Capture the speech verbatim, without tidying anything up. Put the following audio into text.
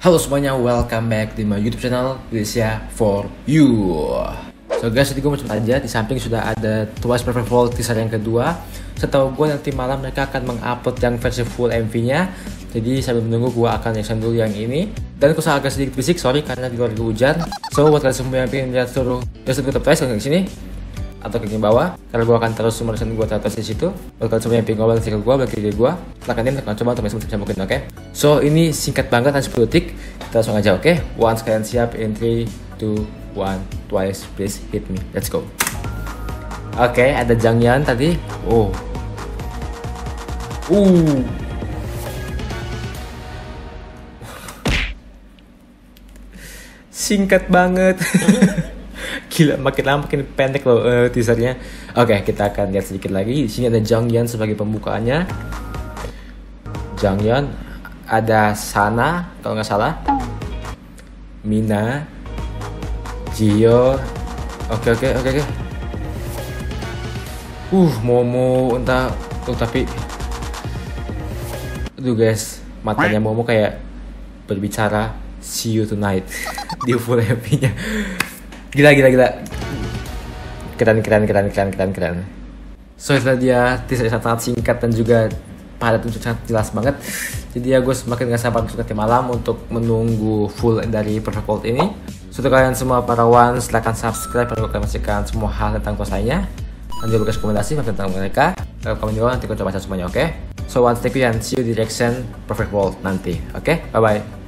Halo semuanya, welcome back di my YouTube channel Indonesia for you. So guys, jadi gue mau cerita aja. Di samping sudah ada Twice Perfect World teaser yang kedua, setahu gue nanti malam mereka akan mengupload yang versi full M V-nya. Jadi sambil menunggu, gue akan reaction dulu yang ini. Dan aku agak sedikit bisik, sorry karena di luar itu hujan. So buat kalian semua yang pengen lihat seluruh reaction gue Twice, kalian kesini atau klik bawah, karena gue akan terus sumber reaction gue terus di situ. Buat kalian semua yang pengen ngobrol ke gue, balik ke gue, silahkan ini akan coba untuk bisa mungkin, oke? Okay? So ini singkat banget, hanya sepuluh detik. Kita langsung aja, oke? Okay? Once kalian siap, in three, two, one, Twice, please hit me. Let's go. Oke, okay, ada Jeongyeon tadi. Oh. Uh. Singkat banget. Gila, makin lama makin pendek loh uh, teasernya. Oke, okay, kita akan lihat sedikit lagi. Di sini ada Jeongyeon sebagai pembukaannya. Jeongyeon, ada Sana kalau nggak salah. Mina, Jio. Oke, oke, oke, oke. Uh, Momo entah tuh, tapi aduh guys, matanya Momo kayak berbicara see you tonight. Dia full happy-nya. Gila, gila, gila. Keren, keren, keren, keren, keren, keren. So, setelah dia teasernya sangat singkat dan juga padat untuk sangat jelas banget. Jadi ya gue semakin gak sabar untuk nanti malam untuk menunggu full dari Perfect World ini. So, kalian semua para one, silahkan subscribe dan menyaksikan semua hal tentang kuasanya. Dan juga bekas rekomendasi tentang mereka. Komen juga nanti gue coba semuanya, oke? Okay? So, once thank you and see you di reaction Perfect World nanti, oke? Okay? Bye-bye.